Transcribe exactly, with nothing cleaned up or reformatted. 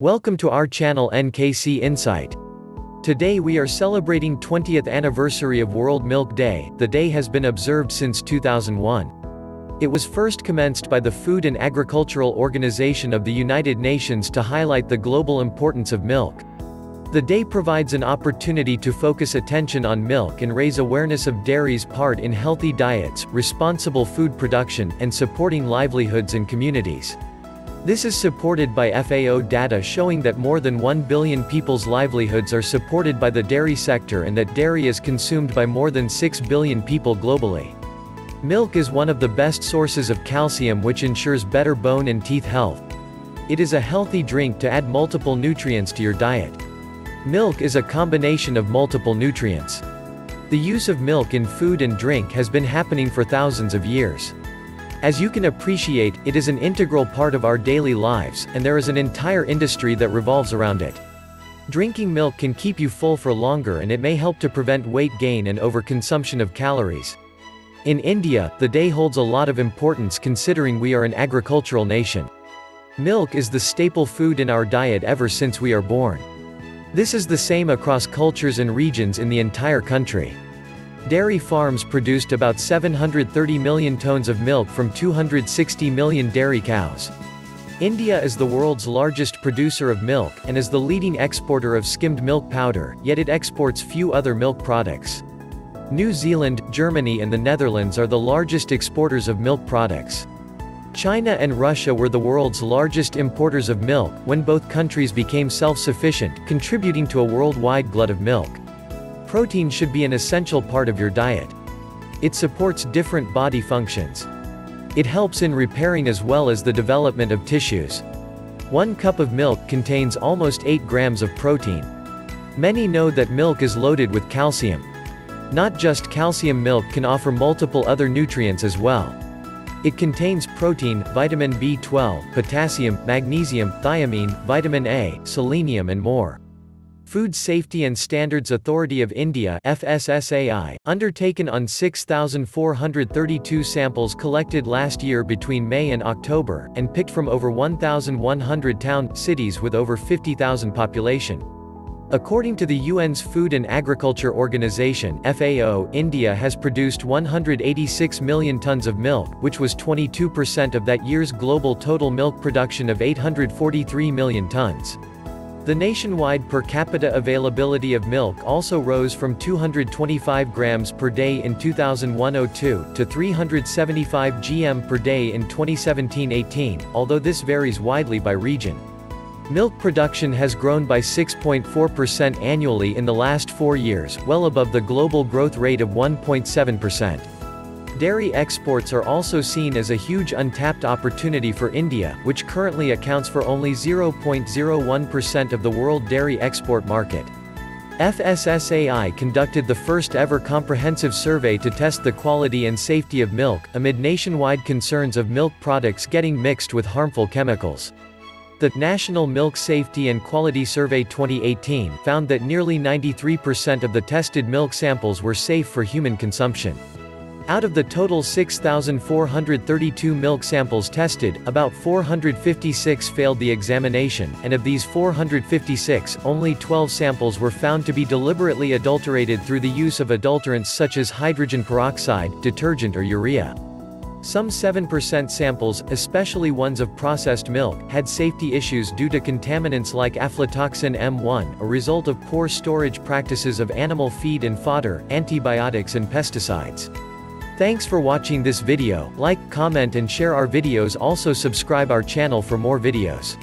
Welcome to our channel N K C Insight. Today we are celebrating twentieth anniversary of World Milk Day. The day has been observed since two thousand one. It was first commenced by the Food and Agricultural Organization of the United Nations to highlight the global importance of milk. The day provides an opportunity to focus attention on milk and raise awareness of dairy's part in healthy diets, responsible food production, and supporting livelihoods and communities. This is supported by F A O data showing that more than one billion people's livelihoods are supported by the dairy sector and that dairy is consumed by more than six billion people globally. Milk is one of the best sources of calcium, which ensures better bone and teeth health. It is a healthy drink to add multiple nutrients to your diet. Milk is a combination of multiple nutrients. The use of milk in food and drink has been happening for thousands of years. As you can appreciate, it is an integral part of our daily lives, and there is an entire industry that revolves around it. Drinking milk can keep you full for longer, and it may help to prevent weight gain and overconsumption of calories. In India, the day holds a lot of importance considering we are an agricultural nation. Milk is the staple food in our diet ever since we are born. This is the same across cultures and regions in the entire country. Dairy farms produced about seven hundred thirty million tons of milk from two hundred sixty million dairy cows. India is the world's largest producer of milk, and is the leading exporter of skimmed milk powder, yet it exports few other milk products. New Zealand, Germany and the Netherlands are the largest exporters of milk products. China and Russia were the world's largest importers of milk, when both countries became self-sufficient, contributing to a worldwide glut of milk. Protein should be an essential part of your diet. It supports different body functions. It helps in repairing as well as the development of tissues. One cup of milk contains almost eight grams of protein. Many know that milk is loaded with calcium. Not just calcium, milk can offer multiple other nutrients as well. It contains protein, vitamin B twelve, potassium, magnesium, thiamine, vitamin A, selenium and more. Food Safety and Standards Authority of India (F S S A I), undertaken on six thousand four hundred thirty-two samples collected last year between May and October, and picked from over one thousand one hundred town-cities with over fifty thousand population. According to the U N's Food and Agriculture Organization (F A O), India has produced one hundred eighty-six million tons of milk, which was twenty-two percent of that year's global total milk production of eight hundred forty-three million tons. The nationwide per capita availability of milk also rose from two hundred twenty-five grams per day in two thousand one to two to three hundred seventy-five grams per day in twenty seventeen eighteen, although this varies widely by region. Milk production has grown by six point four percent annually in the last four years, well above the global growth rate of one point seven percent. Dairy exports are also seen as a huge untapped opportunity for India, which currently accounts for only zero point zero one percent of the world dairy export market. F S S A I conducted the first ever comprehensive survey to test the quality and safety of milk, amid nationwide concerns of milk products getting mixed with harmful chemicals. The National Milk Safety and Quality Survey twenty eighteen found that nearly ninety-three percent of the tested milk samples were safe for human consumption. Out of the total six thousand four hundred thirty-two milk samples tested, about four hundred fifty-six failed the examination, and of these four hundred fifty-six, only twelve samples were found to be deliberately adulterated through the use of adulterants such as hydrogen peroxide, detergent or urea. Some seven percent samples, especially ones of processed milk, had safety issues due to contaminants like aflatoxin M one, a result of poor storage practices of animal feed and fodder, antibiotics and pesticides. Thanks for watching this video. Like, comment and share our videos. Also subscribe our channel for more videos.